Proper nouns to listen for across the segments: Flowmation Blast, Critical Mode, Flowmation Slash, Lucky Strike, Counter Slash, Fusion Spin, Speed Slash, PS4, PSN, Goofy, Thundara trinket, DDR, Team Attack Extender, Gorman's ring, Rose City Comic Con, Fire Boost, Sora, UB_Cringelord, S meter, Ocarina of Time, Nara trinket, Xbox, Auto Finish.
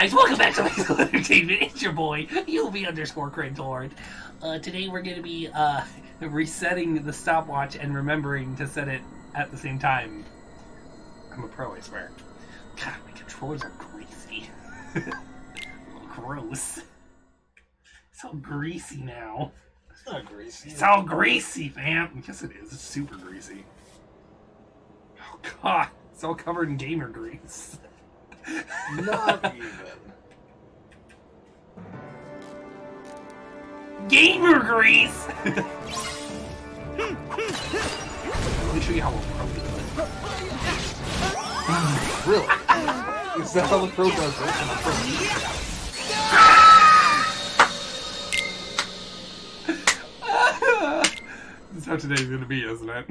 guys, welcome back to my school entertainment. It's your boy, UB_Cringelord. Today we're going to be resetting the stopwatch and remembering to set it at the same time. I'm a pro, I swear. God, my controllers are greasy. Gross. It's all greasy now. It's not greasy. It's all greasy, fam. Yes, it is. It's super greasy. Oh, God. It's all covered in gamer grease. Not even. Gamer grease! Let me show you how a pro does it. Really? Is that how a pro does it? And a pro needs it. That's how today's gonna be, isn't it?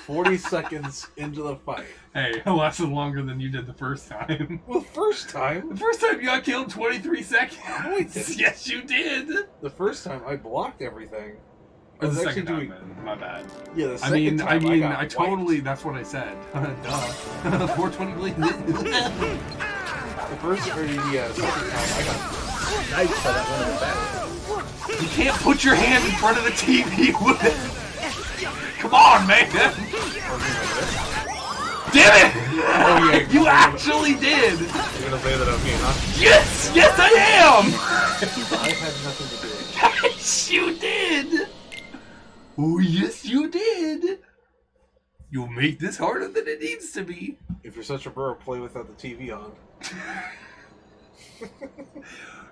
40 seconds into the fight. Hey, it lasted longer than you did the first time. Well, first time? The first time you got killed 23 seconds. No, I didn't. Yes, you did. The first time I blocked everything. The second time, man. My bad. Yeah, the second time I totally, wiped. That's what I said. Duh. 420 bleed. The first, or yeah, second time I got knifed by that one in the back. You can't put your hand in front of the TV with it. Come on, man! Damn it! Oh, yeah, you actually did! You're gonna play that up game, huh? Yes! Yes, I am! I had nothing to do with it. Yes, you did! Oh, yes, you did! You'll make this harder than it needs to be. If you're such a bro, play without the TV on.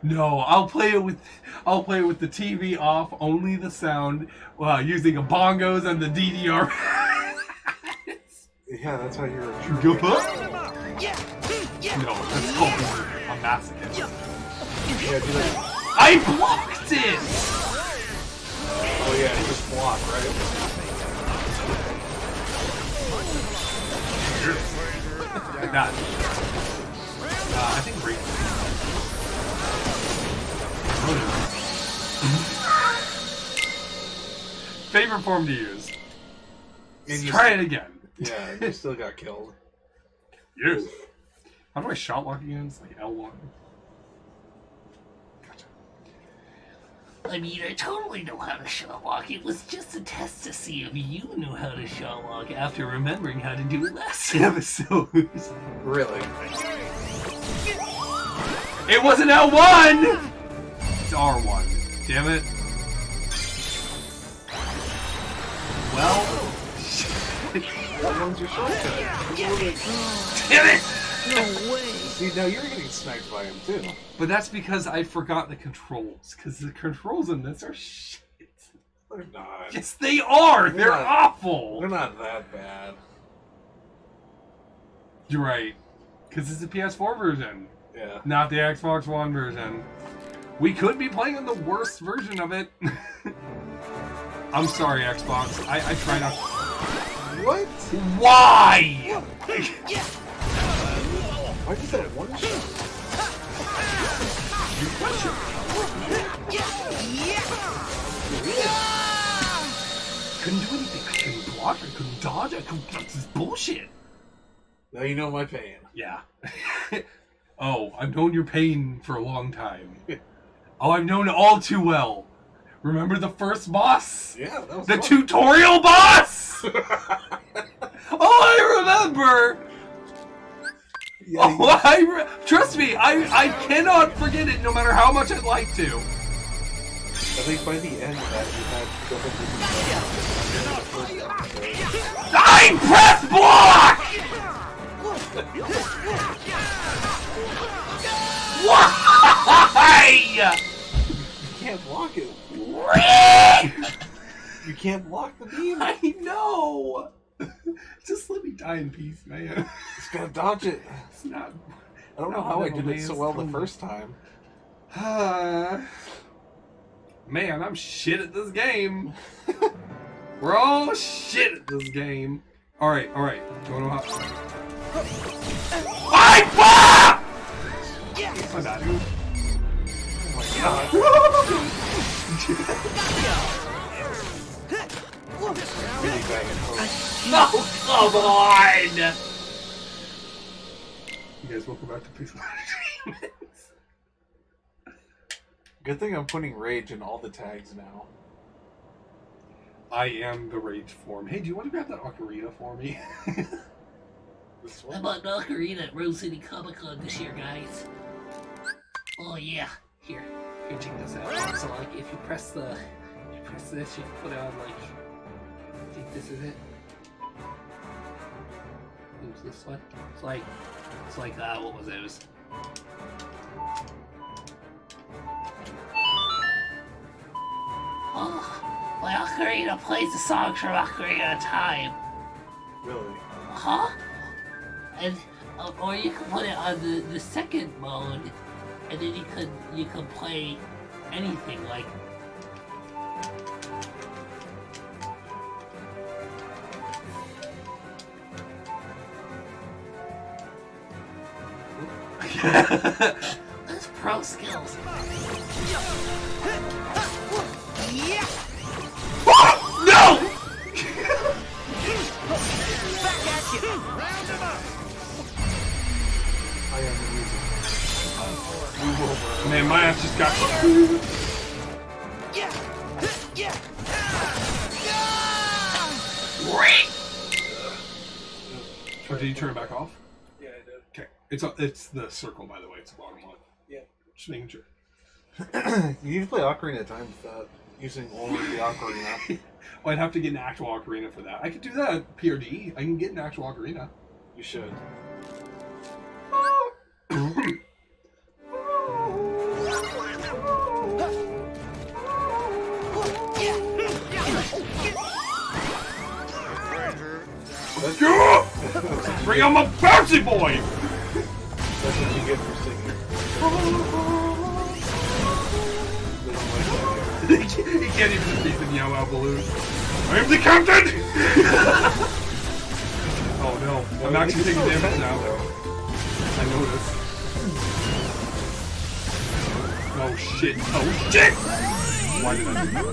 No, I'll play it with the TV off, only the sound, using the bongos and the DDR. Yeah, that's how you're a true. Go up. No, that's called a masochist. Yeah, do that. I blocked it. Oh yeah, you just block, right? Like that. I think briefly. Favorite form to use. Let's try it again. Yeah, you still got killed. Yes. How do I shot lock again? It's like L1. Gotcha. I mean, I totally know how to shot lock. It was just a test to see if you knew how to shot lock after remembering how to do it last episode. Really? It was an L1! It's R1. Damn it. Well... That one's your shortcut. Damn it! No way! See, now you're getting sniped by him, too. But that's because I forgot the controls. Because the controls in this are shit. They're not. Yes, they are! They're not, awful! They're not that bad. You're right. Because it's the PS4 version. Yeah. Not the Xbox One version. We could be playing on the worst version of it. I'm sorry, Xbox. I try not. What? Why? Why did that one shot? Couldn't do anything. I couldn't block. I couldn't dodge. I couldn't. This is bullshit. Now you know my pain. Yeah. Oh, I've known your pain for a long time. Oh, I've known it all too well. Remember the first boss? Yeah, that was the fun. Tutorial boss! Oh, I remember! Yeah, oh, trust me, I cannot forget it no matter how much I'd like to. I think by the end of that, you had... I press block! Why? You can't block it. You can't block the beam. I know. Just let me die in peace, man. Just gotta dodge it. It's not. I don't know how I did it so well the first time. Man, I'm shit at this game. We're all shit at this game. All right, all right. Don't know how. My bad. Oh, come on! You guys, welcome back to Peace Slash. Damn it. Good thing I'm putting rage in all the tags now. I am the rage form. Hey, do you want to grab that ocarina for me? I bought an ocarina at Rose City Comic Con this year, guys. Oh yeah, here, check this out. So like, if you press the, if you press this, you put on like, I think this is it. It was this one. It's like what was it? It was. Oh, my ocarina plays the song from Ocarina of Time. Really? Huh? And or you can put it on the second mode, and then you could play anything like. That's pro skills. Yeah. No! Back at you. Round him up. I am the music. Man, my ass just got. Yeah. Yeah. No! Did you turn it back off? Yeah, I did. Okay. It's the circle, by the way. It's the bottom one. Yeah. Just making sure. You can play Ocarina of Time with that, using only the ocarina. Well, I'd have to get an actual ocarina for that. I could do that at PRD. I can get an actual ocarina. You should. Let's go! Bring on my bouncy boy! That's what you get for singing. He can't even defeat the meow out balloon. I am the captain! Oh no, I'm actually taking damage now. I noticed. Oh shit, oh shit! Why did I do that?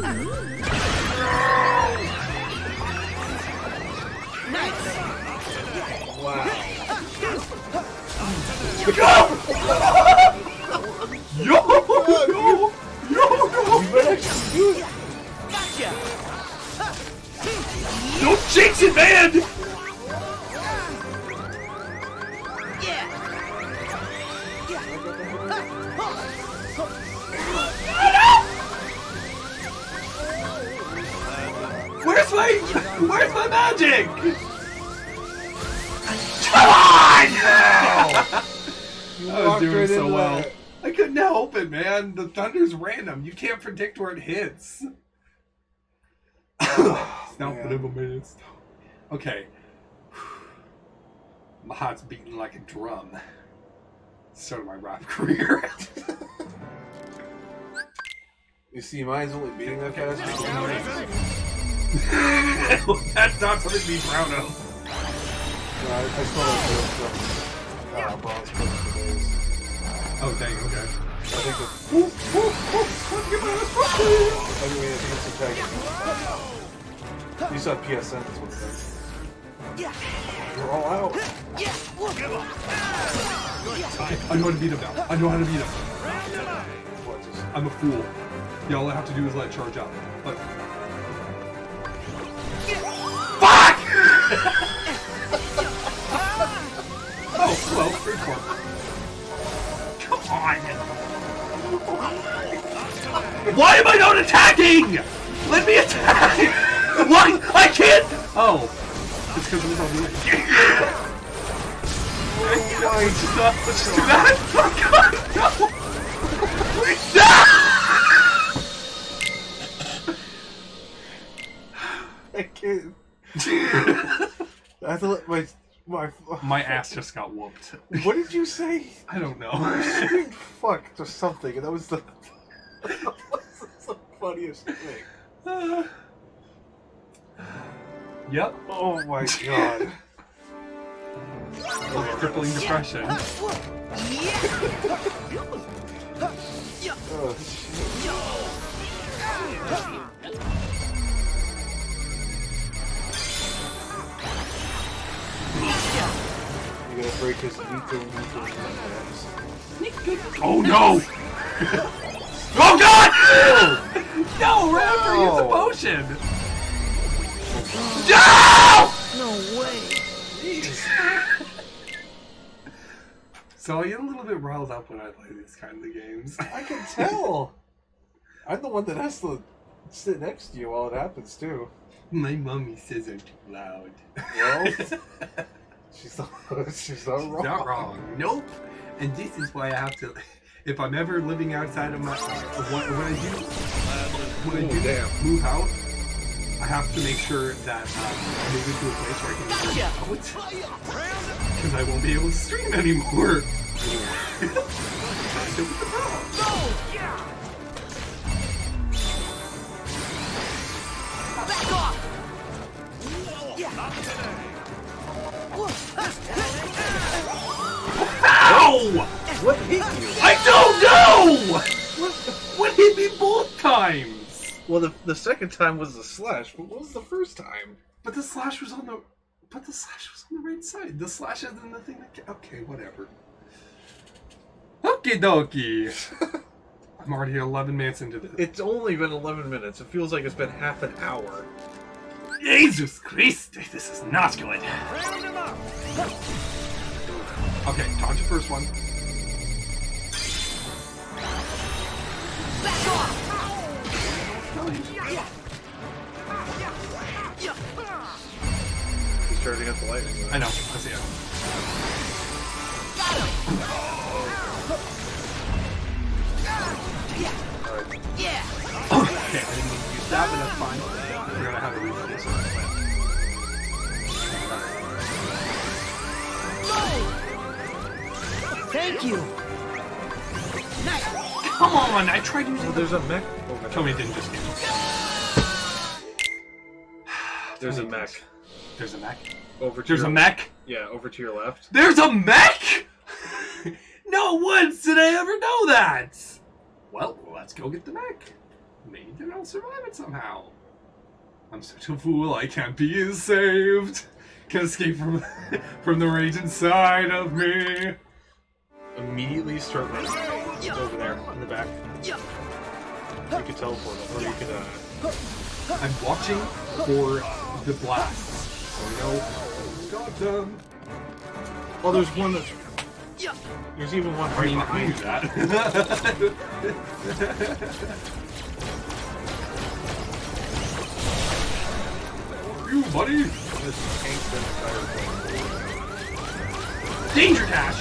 Wow. Yo! Gotcha. Don't jinx it, man! Where's my magic? Come on! No! I was doing so well. I couldn't help it, man. The thunder's random. You can't predict where it hits. It's not whatever minutes. Okay. My heart's beating like a drum. So did my rap career. You see, mine's only beating that fast. Well, that's not something to be proud of. No, I still have bronze. Oh dang, okay. I think it's... Whoop, whoop, whoop! Let's get my ass fucked! Anyway, I think it's a tag. You saw PSN, that's what it is. We're all out. I know how to beat him now. I know how to beat him. I'm a fool. Yeah, all I have to do is let it charge out. But... Fuck! Oh, well, great form. Why am I not attacking? Let me attack! Why? I can't! Oh. It's because I'm not doing it. Let's do that! Oh god, no! I can't. I have to let my... My ass just got whooped. What did you say? I don't know. You fucked or something, and that was the funniest thing. Yep. Oh my god. Crippling depression. Oh shit. You're gonna break his V2. Oh no! Oh god! No, Raptor, use a potion! No! No way. Jeez. So I get a little bit riled up when I play these kinds of games. I can tell! I'm the one that has to sit next to you while it happens, too. My mommy says I'm too loud. Well, she's not wrong. Not wrong. Nope. And this is why I have to... If I'm ever living outside of my... When I do move out, I have to make sure that I move into a place where I can move out. Because I won't be able to stream anymore. That's the problem. Oh, yeah. Back off! Yeah. Not today. Ow! What hit you? I don't know! What hit me both times? Well, the second time was the slash, but what was the first time? But the slash was on the... But the slash was on the right side. The slash isn't the thing that... Okay, whatever. Okie dokie. I'm already 11 minutes into this. It's only been 11 minutes. It feels like it's been half an hour. Jesus Christ! This is not good. Round him up. Okay, dodge the first one. Back off! He's charging up the lightning. Right? I know. I see it. Yeah. Okay, I didn't need to use that, but that's fine. We're gonna have a refill. So thank you. Nice. Come on! I tried using. Oh, there's a mech. Oh, tell me it didn't just get me. There's a mech. There's a mech. Over. To there's your... a mech. Yeah, over to your left. There's a mech. No once did I ever know that. Well, let's go get the mech. Maybe then I'll survive it somehow. I'm such a fool. I can't be saved. Can't escape from the rage inside of me. Immediately start running. It's over there, in the back. You can teleport him, or you can, I'm watching for the blasts. So we know who's got them. Oh, there's one that's... There's even one right behind you. You, buddy! This tank's been fired. Danger dash!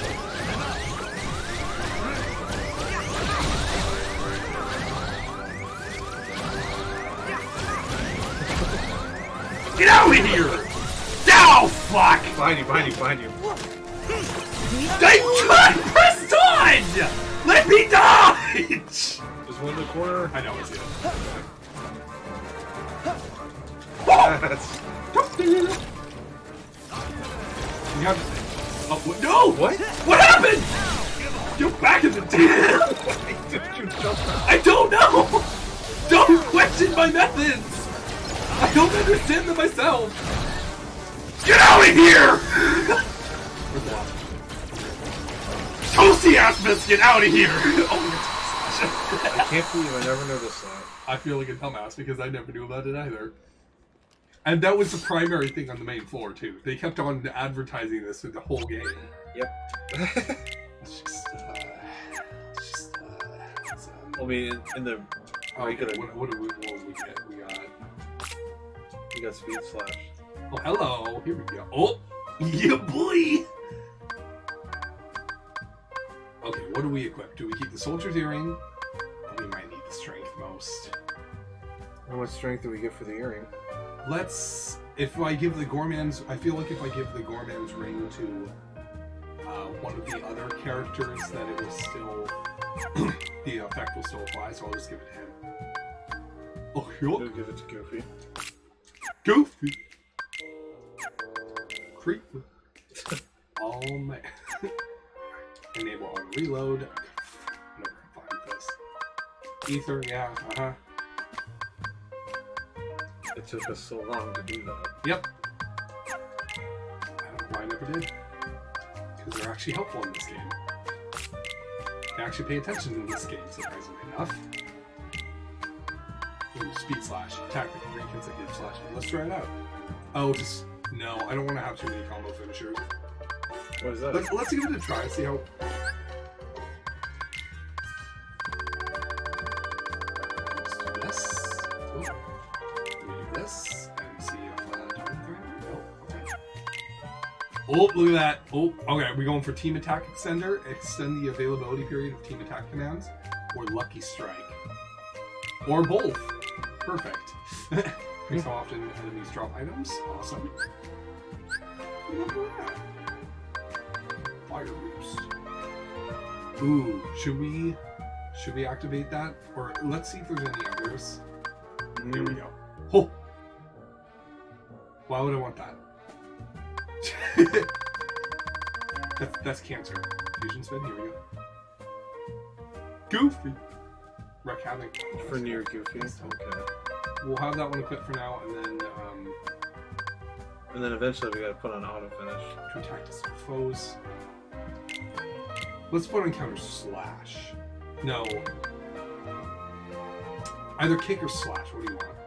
Get out of here! Ow, fuck! Find you, find you, find you. I pressed on! Let me dodge! There's one in the corner. I know, it's it. Oh, no! What? What happened? You're back in the damn! I don't know! Don't question my methods! I don't understand them myself! Get out of here! Toasty ass biscuit, out of here! Oh, I can't believe I never noticed that. I feel like a dumbass because I never knew about it either. And that was the primary thing on the main floor too. They kept on advertising this through the whole game. Yep. I mean, in the... Oh, okay. What do we got? You got Speed Slash. Oh, hello! Here we go. Oh! Yeah, boy! Okay, what do we equip? Do we keep the Soldier's Earring? We might need the Strength most. How much Strength do we get for the Earring? Let's... If I give the Gorman's... I feel like if I give the Gorman's ring to one of the other characters, that it will still... the effect will still apply, so I'll just give it to him. Oh, you'll give it to Goofy. Goofy! Creep. Oh man. Enable on reload. I'm never gonna find this. Ether, yeah, It took us so long to do that. Yep. I don't know why I never did. characters are actually helpful in this game. They actually pay attention in this game, surprisingly enough. Ooh, Speed Slash, attack with 3 consecutive slashes. Let's try it out. Oh, just, no, I don't want to have too many combo finishers. What is that? Let's give it a try, see how... Let's do this. Ooh. Do this, and see if Oh, look at that. Oh, okay. We're going for Team Attack Extender. Extend the availability period of Team Attack commands. Or Lucky Strike. Or both. Perfect. How often enemies drop items. Awesome. Look at that. Fire Boost. Ooh, should we activate that? Or let's see if there's any others. Here we go. Oh! Why would I want that? That's cancer. Fusion Spin, here we go. Goofy! Wreck Havoc. For near Goofy. Okay. We'll have that one equipped for now, and then, and then eventually we gotta put on Auto Finish. To attack some foes. Let's put on Counter Slash. No. Either Kick or Slash, what do you want?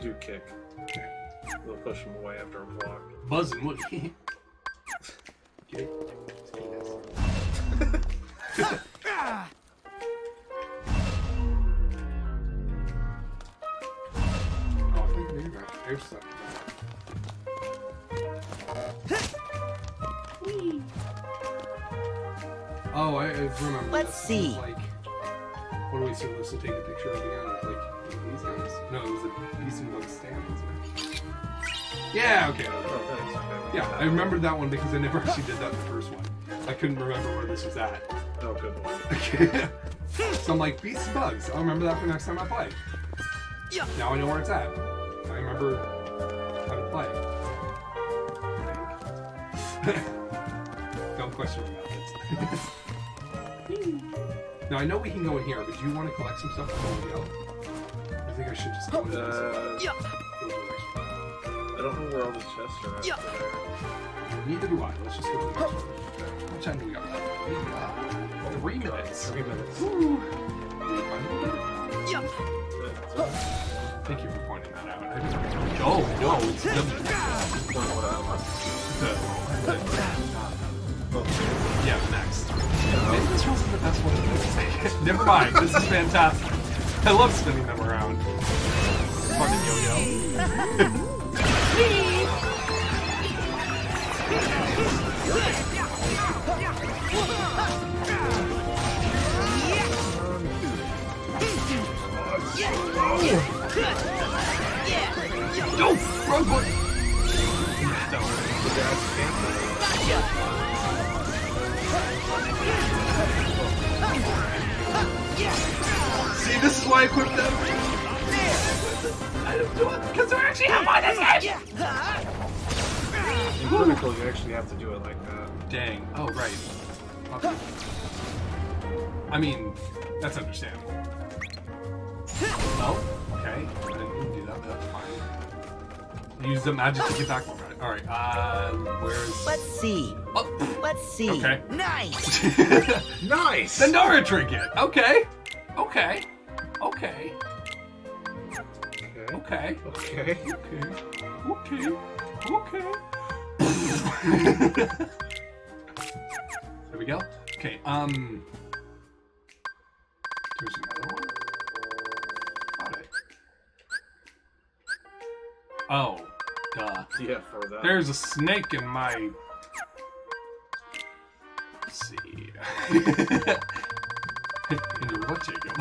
Do Kick. Okay. We'll push him away after a block. Buzzing, what? Oh, I think maybe I should do something. Oh, I remember. Let's see. Like, what do we supposed to take a picture of again? Like these guys? No, it was a decent one stand, wasn't it? Yeah, okay. Oh, yeah, I remembered that one because I never actually did that in the first one. I couldn't remember where this was at. Oh, good one. Okay. So I'm like, beats and bugs. I'll remember that for next time I play. Yeah. Now I know where it's at. I remember how to play. Don't question about this. Now I know we can go in here, but do you want to collect some stuff before we go? I think I should just go in there. I don't know where all the chests are at. Yeah. Neither do I. Let's just go to the next one. What time do we got left? 3 minutes. 3 minutes. Woo! Yeah. Thank you for pointing that out. Oh, no. Yeah, next. Maybe this wasn't the best one to take. Never mind. This is fantastic. I love spinning them around. Fucking yo-yo. Don't run, boy! See, this is why I equipped them. I don't do it because they're actually half on this game! In critical, you actually have to do it like that. Dang. Oh, right. Okay. I mean, that's understandable. Oh, okay. I didn't do that, but that's fine. Use the magic to get back over it. Alright, where's... Let's see. Oh. Let's see. Okay. Nice! Nice! The Nara trinket! Okay. Okay. Okay. Okay. Okay. Okay. Okay. Okay. There we go. Okay. There's another one. Got it. Oh. Duh. Yeah. For that. There's a snake in my. Let's see. In what, Jacob?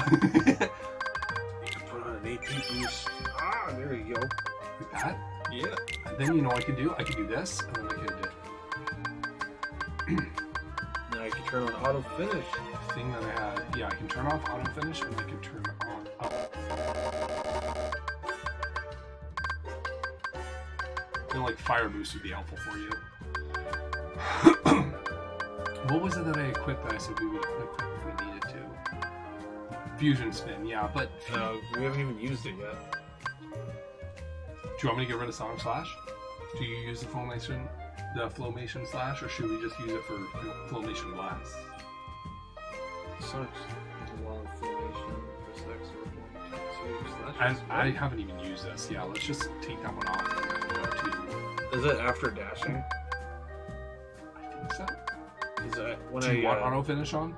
Ah, there you go. Like that? Yeah. And then you know what I can do? I can do this, and then I can do... Then I can turn on Auto Finish. The thing that I had... Yeah, I can turn off Auto Finish, and I can turn on... Oh. I feel like Fire Boost would be helpful for you. What was it that I equipped that I said we would equip if we needed to? Fusion Spin, yeah, but... we haven't even used it yet. Do you want me to get rid of Song Slash? Do you use the Flowmation the Flowmation Slash, or should we just use it for Flowmation Blast? Sucks. There's a lot of Flowmation for sex or Slash. I haven't even used this. Yeah, let's just take that one off. Is it after dashing? I think so. Is that when do you want Auto Finish on?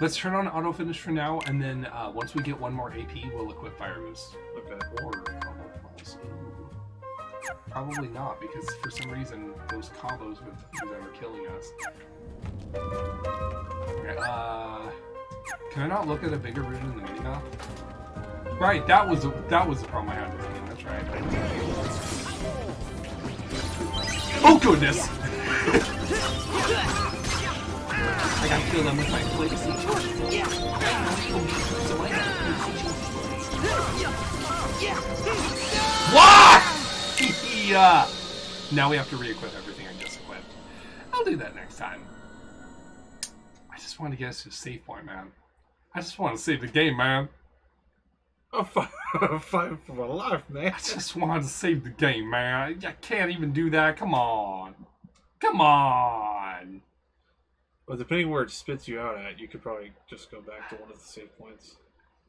Let's turn on Auto Finish for now, and then once we get one more AP, we'll equip Fire Boost. Okay. Or combo plus. Probably not, because for some reason those combos with them are killing us. Okay. Can I not look at a bigger rune in the minimap? Right, that was the problem I had with the game. That's right. Oh goodness! I gotta kill them with my plates. What? Yeah. Now we have to re-equip everything I just equipped. I'll do that next time. I just want to get us to a safe point, man. I just want to save the game, man. I'm fighting for my life, man. I just want to save the game, man. I can't even do that. Come on. Come on. Well, depending on where it spits you out at, you could probably just go back to one of the save points.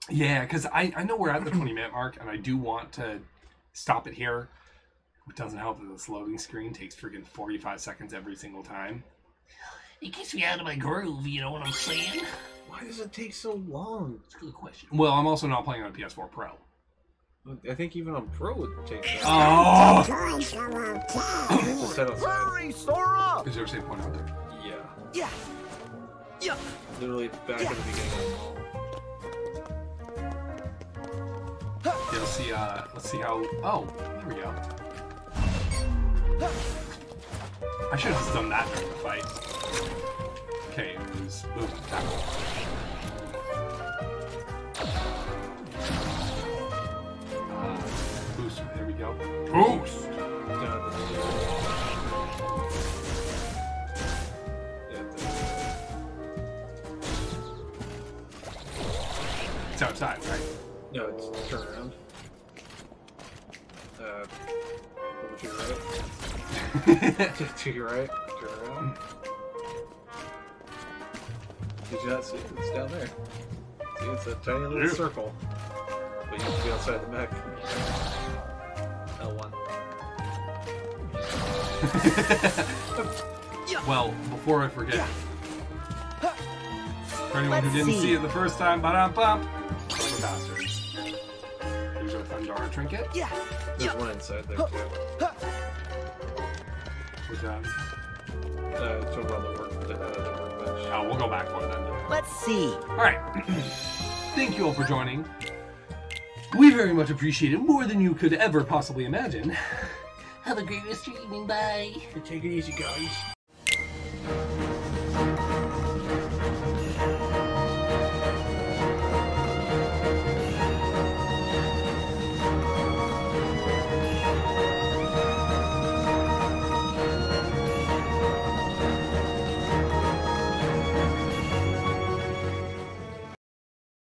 Yeah, because I know we're at the 20-minute mark, and I do want to stop it here. It doesn't help that this loading screen takes freaking 45 seconds every single time. It gets me out of my groove, you know what I'm saying? Why does it take so long? That's a good question. Well, I'm also not playing on a PS4 Pro. I think even on Pro it takes that. Oh! Hurry, Sora! Is there a save point out there? Yeah. Yeah. Literally back at the beginning. Yeah, let's see how. Oh, there we go. I should have just done that during the fight. Okay, it was boom, tackle. Boost. There we go. Boost. Outside, right? No, it's turn around. To your right. To your right. Turn around. Did you not see it? It's down there. See, it's a tiny little circle. But you can be outside the mech. L1. Well, before I forget. Yeah. For anyone who didn't see it the first time, ba-dum-bum! Bastards. Here's our Thundara trinket. Yeah. There's one inside there, too. What's that? It's over on the workbench. Oh, we'll go back for it then. Let's see. Alright. Thank you all for joining. We very much appreciate it, more than you could ever possibly imagine. Have a great rest of your evening. Bye. Take it easy, guys.